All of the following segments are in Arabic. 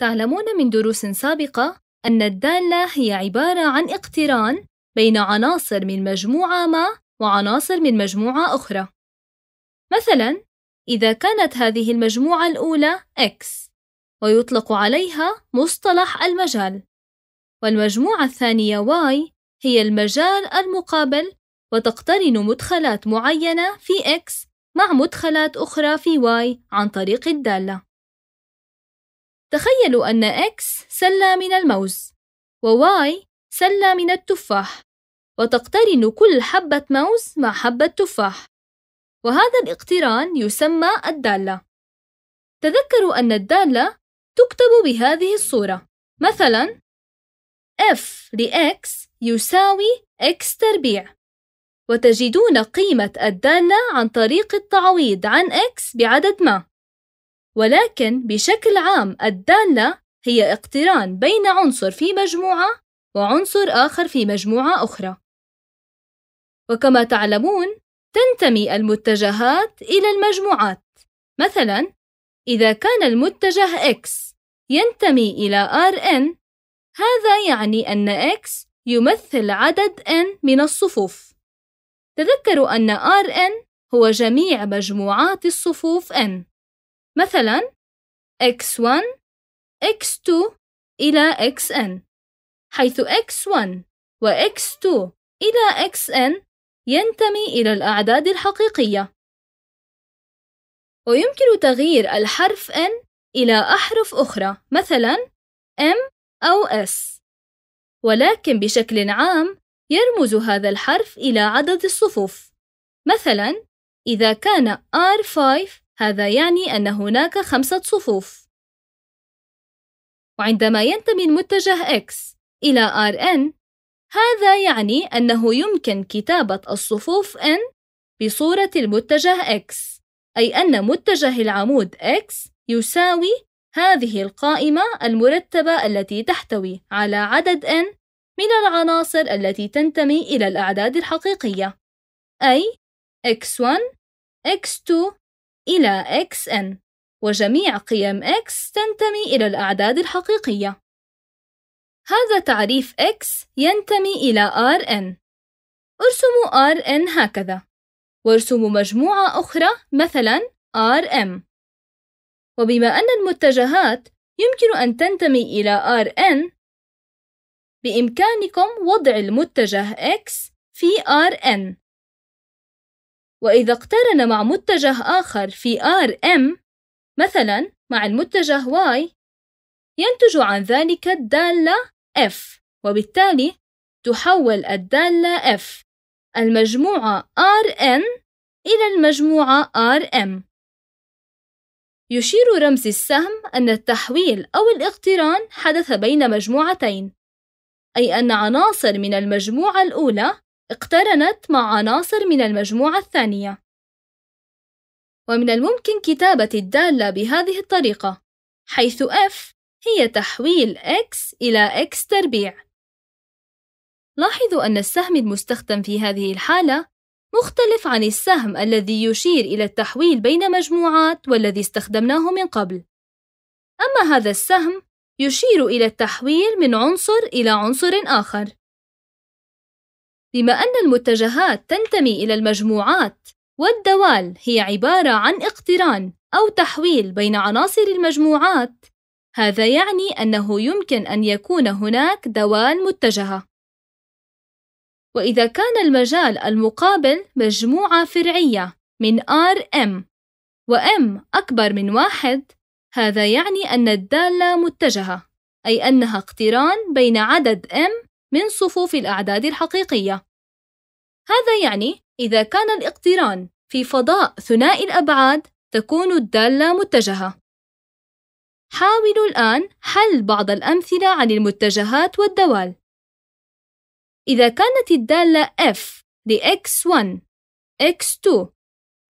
تعلمون من دروس سابقة أن الدالة هي عبارة عن اقتران بين عناصر من مجموعة ما وعناصر من مجموعة أخرى. مثلاً، إذا كانت هذه المجموعة الأولى X، ويطلق عليها مصطلح المجال، والمجموعة الثانية Y هي المجال المقابل، وتقترن مدخلات معينة في X مع مدخلات أخرى في Y عن طريق الدالة. تخيلوا أن X سلة من الموز، وY سلة من التفاح، وتقترن كل حبة موز مع حبة تفاح، وهذا الاقتران يسمى الدالة. تذكروا أن الدالة تكتب بهذه الصورة، مثلاً F لX يساوي X³، وتجدون قيمة الدالة عن طريق التعويض عن X بعدد ما. ولكن بشكل عام الدالة هي اقتران بين عنصر في مجموعة وعنصر آخر في مجموعة أخرى. وكما تعلمون تنتمي المتجهات إلى المجموعات، مثلاً إذا كان المتجه X ينتمي إلى Rn، هذا يعني أن X يمثل عدد n من الصفوف. تذكروا أن Rn هو جميع مجموعات الصفوف n، مثلاً X1، X2 إلى Xn، حيث X1 و X2 إلى Xn ينتمي إلى الأعداد الحقيقية. ويمكن تغيير الحرف N إلى أحرف أخرى، مثلاً M أو S، ولكن بشكل عام يرمز هذا الحرف إلى عدد الصفوف. مثلاً إذا كان R5، هذا يعني أن هناك 5 صفوف. وعندما ينتمي المتجه X إلى Rn، هذا يعني أنه يمكن كتابة الصفوف N بصورة المتجه X، أي أن متجه العمود X يساوي هذه القائمة المرتبة التي تحتوي على عدد N من العناصر التي تنتمي إلى الأعداد الحقيقية، أي X1، X2 إلى Xn، وجميع قيم X تنتمي إلى الأعداد الحقيقية. هذا تعريف X ينتمي إلى Rn. ارسموا Rn هكذا، وارسموا مجموعة أخرى مثلاً Rm. وبما أن المتجهات يمكن أن تنتمي إلى Rn، بإمكانكم وضع المتجه X في Rn، وإذا اقترن مع متجه آخر في Rm، مثلاً مع المتجه Y، ينتج عن ذلك الدالة F، وبالتالي تحول الدالة F المجموعة Rn إلى المجموعة Rm. يشير رمز السهم أن التحويل أو الاقتران حدث بين مجموعتين، أي أن عناصر من المجموعة الأولى اقترنت مع عناصر من المجموعة الثانية. ومن الممكن كتابة الدالة بهذه الطريقة، حيث F هي تحويل X إلى X³. لاحظوا أن السهم المستخدم في هذه الحالة مختلف عن السهم الذي يشير إلى التحويل بين مجموعات والذي استخدمناه من قبل. أما هذا السهم يشير إلى التحويل من عنصر إلى عنصر آخر. بما أن المتجهات تنتمي إلى المجموعات، والدوال هي عبارة عن اقتران أو تحويل بين عناصر المجموعات، هذا يعني أنه يمكن أن يكون هناك دوال متجهة. وإذا كان المجال المقابل مجموعة فرعية من Rm وM أكبر من 1، هذا يعني أن الدالة متجهة، أي أنها اقتران بين عدد M من صفوف الأعداد الحقيقية. هذا يعني إذا كان الاقتران في فضاء ثنائي الأبعاد تكون الدالة متجهة. حاولوا الآن حل بعض الأمثلة عن المتجهات والدوال. إذا كانت الدالة F لX1، X2،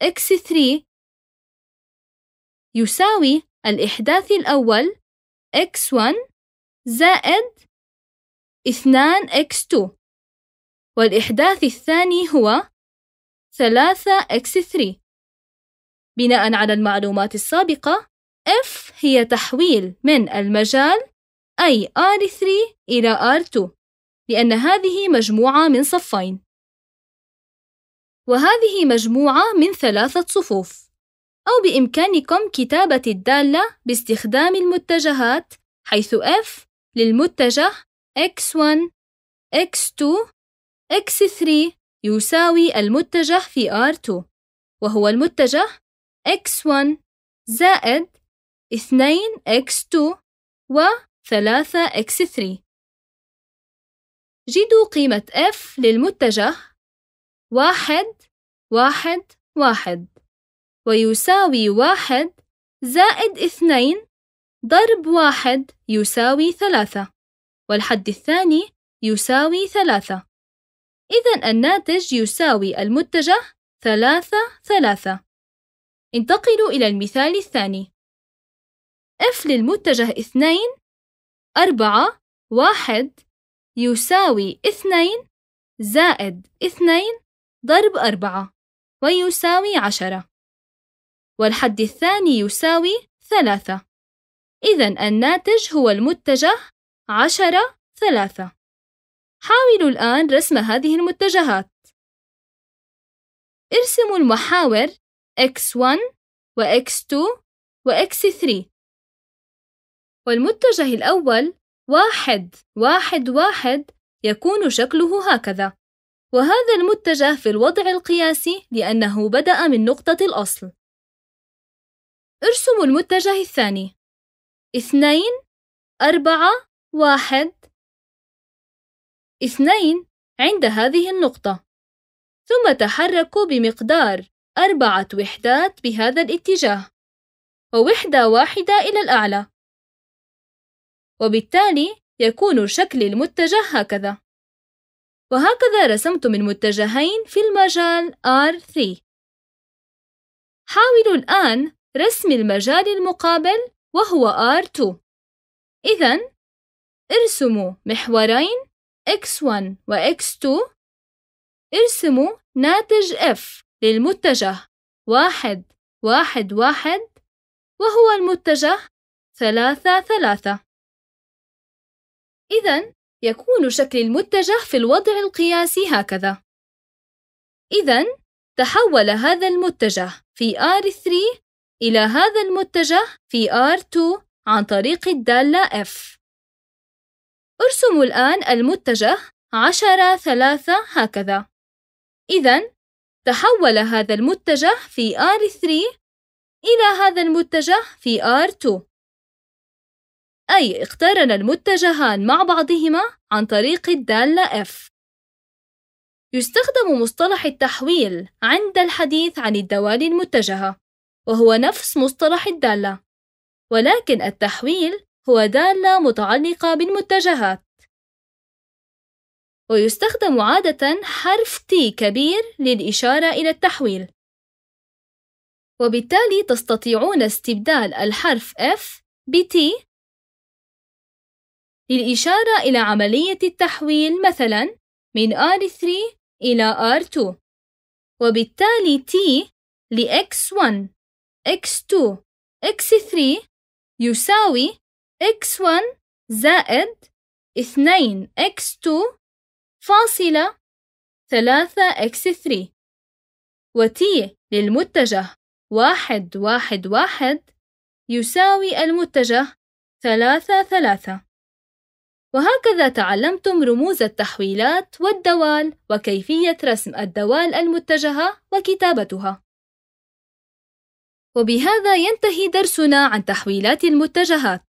X3 يساوي الإحداث الأول X1 زائد 2X2، والإحداث الثاني هو 3X3. بناء على المعلومات السابقة F هي تحويل من المجال أي R3 إلى R2 لأن هذه مجموعة من صفين، وهذه مجموعة من 3 صفوف، أو بإمكانكم كتابة الدالة باستخدام المتجهات، حيث F للمتجه X1 X2 X3 يساوي المتجه في R2 وهو المتجه X1 زائد 2 X2 و 3 X3. جدوا قيمة F للمتجه 1 1 1 ويساوي 1 زائد 2 ضرب 1 يساوي 3 والحد الثاني يساوي 3. إذن الناتج يساوي المتجه 3 3. انتقلوا إلى المثال الثاني. F للمتجه 2 4 1 يساوي 2 زائد 2 ضرب 4 ويساوي 10 والحد الثاني يساوي 3. إذن الناتج هو المتجه 10 3. حاولوا الآن رسم هذه المتجهات. ارسموا المحاور X1 و X2 و X3. والمتجه الأول 1 1 1 يكون شكله هكذا، وهذا المتجه في الوضع القياسي لأنه بدأ من نقطة الأصل. ارسموا المتجه الثاني 2 4 1 2 عند هذه النقطة، ثم تحركوا بمقدار 4 وحدات بهذا الاتجاه و1 واحدة إلى الأعلى، وبالتالي يكون شكل المتجه هكذا. وهكذا رسمتم المتجهين في المجال R3. حاولوا الآن رسم المجال المقابل وهو R2. إذن ارسموا محورين X1 و X2. ارسموا ناتج F للمتجه 1 1 1 وهو المتجه 3 3. إذن يكون شكل المتجه في الوضع القياسي هكذا. إذن تحول هذا المتجه في R3 إلى هذا المتجه في R2 عن طريق الدالة F. ارسموا الآن المتجه 10 3 هكذا. إذن تحول هذا المتجه في R3 إلى هذا المتجه في R2، أي اقترن المتجهان مع بعضهما عن طريق الدالة F. يستخدم مصطلح التحويل عند الحديث عن الدوالي المتجهة، وهو نفس مصطلح الدالة، ولكن التحويل هو دالة متعلقة بالمتجهات. ويستخدم عادة حرف T كبير للإشارة إلى التحويل، وبالتالي تستطيعون استبدال الحرف F بT للإشارة إلى عملية التحويل مثلاً من R3 إلى R2، وبالتالي T لX1 X2 X3 يساوي X1 زائد 2 X2 فاصلة 3 X3، وT للمتجه 1 1 1 يساوي المتجه 3 3. وهكذا تعلمتم رموز التحويلات والدوال وكيفية رسم الدوال المتجهة وكتابتها. وبهذا ينتهي درسنا عن تحويلات المتجهات.